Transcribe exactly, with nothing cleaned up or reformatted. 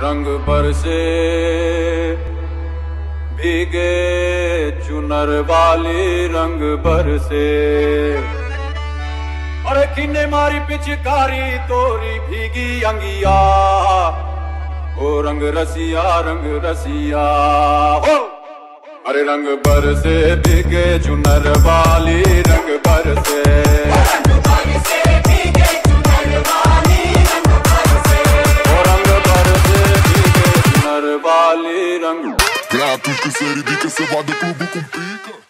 रंग बरसे भीगे चुनर वाली रंग बरसे। अरे किन्ने मारी पिचकारी तोरी भीगी अंगिया, ओ रंग रसिया रंग रसिया हो। अरे रंग बरसे भीगे चुनर वाली रंग बरसे, रंग बरसे भीगे चुनर वाली रंग बरसे, ओ रंग बरसे भीगे चुनर वाली रंग। Gratis que seria de que se vá do clube com pica।